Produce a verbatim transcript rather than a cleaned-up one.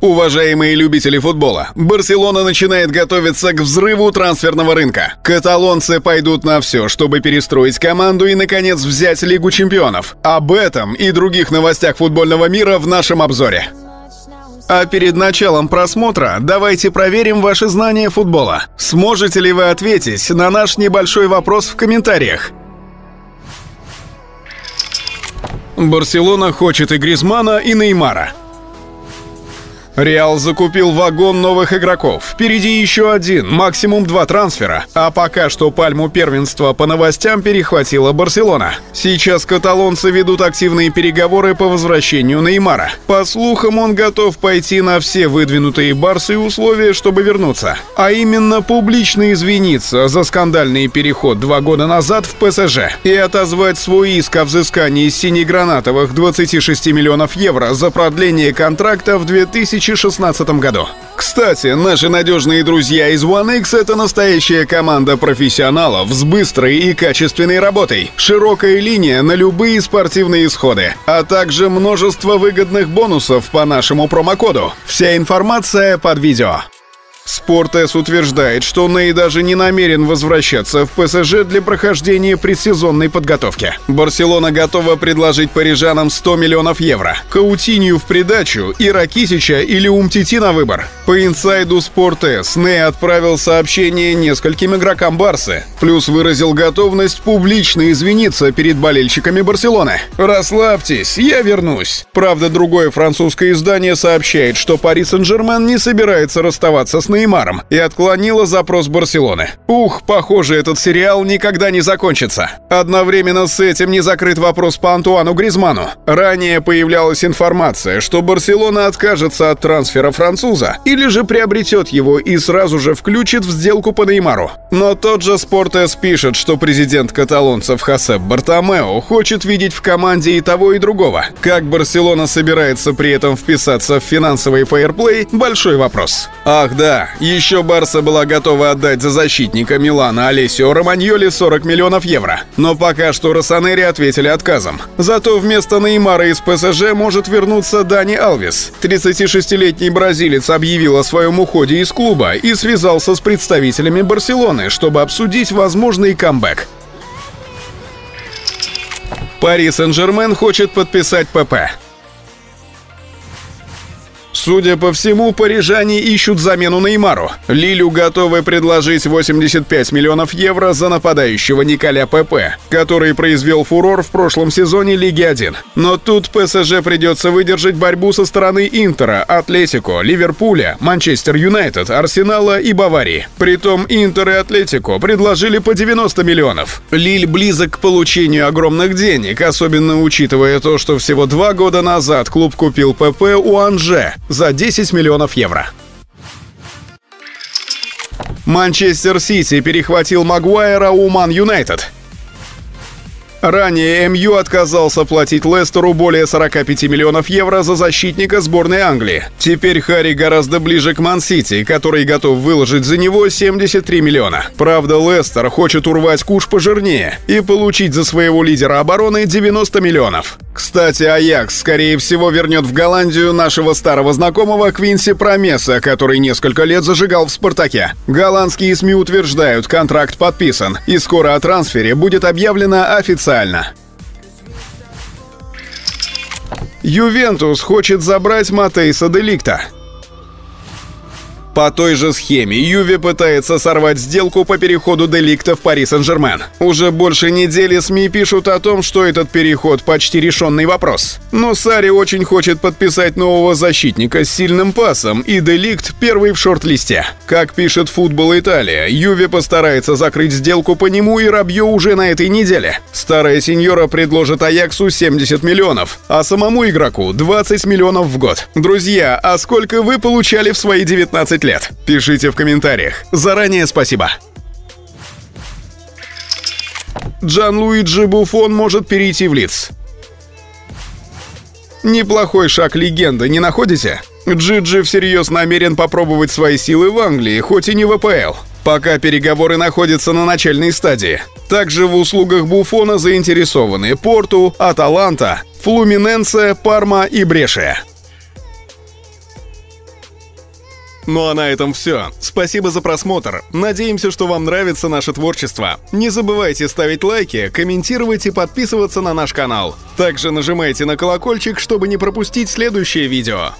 Уважаемые любители футбола, Барселона начинает готовиться к взрыву трансферного рынка. Каталонцы пойдут на все, чтобы перестроить команду и, наконец, взять Лигу чемпионов. Об этом и других новостях футбольного мира в нашем обзоре. А перед началом просмотра давайте проверим ваши знания футбола. Сможете ли вы ответить на наш небольшой вопрос в комментариях? Барселона хочет и Гризманна, и Неймара. Реал закупил вагон новых игроков. Впереди еще один, максимум два трансфера. А пока что пальму первенства по новостям перехватила Барселона. Сейчас каталонцы ведут активные переговоры по возвращению Неймара. По слухам, он готов пойти на все выдвинутые Барсой условия, чтобы вернуться. А именно публично извиниться за скандальный переход два года назад в ПСЖ и отозвать свой иск о взыскании синегранатовых двадцати шести миллионов евро за продление контракта в две тысячи шестнадцатом году. Кстати, наши надежные друзья из OneX — это настоящая команда профессионалов с быстрой и качественной работой, широкая линия на любые спортивные исходы, а также множество выгодных бонусов по нашему промокоду. Вся информация под видео. Спортэс утверждает, что Ней даже не намерен возвращаться в ПСЖ для прохождения предсезонной подготовки. Барселона готова предложить парижанам сто миллионов евро, Каутинью в придачу и Ракисича или Умтити на выбор. По инсайду Спортэс Ней отправил сообщение нескольким игрокам Барсы, плюс выразил готовность публично извиниться перед болельщиками Барселоны. «Расслабьтесь, я вернусь». Правда, другое французское издание сообщает, что Парис Инжермен не собирается расставаться с Ней и отклонила запрос Барселоны. Ух, похоже, этот сериал никогда не закончится. Одновременно с этим не закрыт вопрос по Антуану Гризманну. Ранее появлялась информация, что Барселона откажется от трансфера француза или же приобретет его и сразу же включит в сделку по Неймару. Но тот же Спортэс пишет, что президент каталонцев Хосеп Бартомео хочет видеть в команде и того, и другого. Как Барселона собирается при этом вписаться в финансовый фейерплей – большой вопрос. Ах да, еще Барса была готова отдать за защитника Милана Олесио Романьоли сорок миллионов евро. Но пока что Росонери ответили отказом. Зато вместо Неймара из ПСЖ может вернуться Дани Алвис. тридцатишестилетний бразилец объявил о своем уходе из клуба и связался с представителями Барселоны, чтобы обсудить возможный камбэк. Парис Сен-Жермен хочет подписать Пепе. Судя по всему, парижане ищут замену Неймару. Лилю готовы предложить восемьдесят пять миллионов евро за нападающего Николя Пепе, который произвел фурор в прошлом сезоне Лиги один. Но тут ПСЖ придется выдержать борьбу со стороны Интера, Атлетико, Ливерпуля, Манчестер Юнайтед, Арсенала и Баварии. Притом Интер и Атлетико предложили по девяносто миллионов. Лиль близок к получению огромных денег, особенно учитывая то, что всего два года назад клуб купил Пепе у Анже за десять миллионов евро. Манчестер Сити перехватил Магуайра у Ман Юнайтед. Ранее МЮ отказался платить Лестеру более сорока пяти миллионов евро за защитника сборной Англии. Теперь Харри гораздо ближе к Ман-Сити, который готов выложить за него семьдесят три миллиона. Правда, Лестер хочет урвать куш пожирнее и получить за своего лидера обороны девяносто миллионов. Кстати, Аякс, скорее всего, вернет в Голландию нашего старого знакомого Квинси Промеса, который несколько лет зажигал в Спартаке. Голландские СМИ утверждают, контракт подписан, и скоро о трансфере будет объявлено официально. Ювентус хочет забрать Матейса де Лигта. По той же схеме Юве пытается сорвать сделку по переходу де Лигта в Парис Сен-Жермен. Уже больше недели СМИ пишут о том, что этот переход почти решенный вопрос. Но Сари очень хочет подписать нового защитника с сильным пасом, и де Лигт первый в шорт-листе. Как пишет Футбол Италия, Юве постарается закрыть сделку по нему и Рабьё уже на этой неделе. Старая сеньора предложит Аяксу семьдесят миллионов, а самому игроку двадцать миллионов в год. Друзья, а сколько вы получали в свои девятнадцать лет? Пишите в комментариях. Заранее спасибо. Джанлуиджи Буфон может перейти в Лидс. Неплохой шаг легенды, не находите? Джиджи всерьез намерен попробовать свои силы в Англии, хоть и не в АПЛ. Пока переговоры находятся на начальной стадии. Также в услугах Буфона заинтересованы Порту, Аталанта, Флуминенсе, Парма и Брешия. Ну а на этом все. Спасибо за просмотр. Надеемся, что вам нравится наше творчество. Не забывайте ставить лайки, комментировать и подписываться на наш канал. Также нажимайте на колокольчик, чтобы не пропустить следующее видео.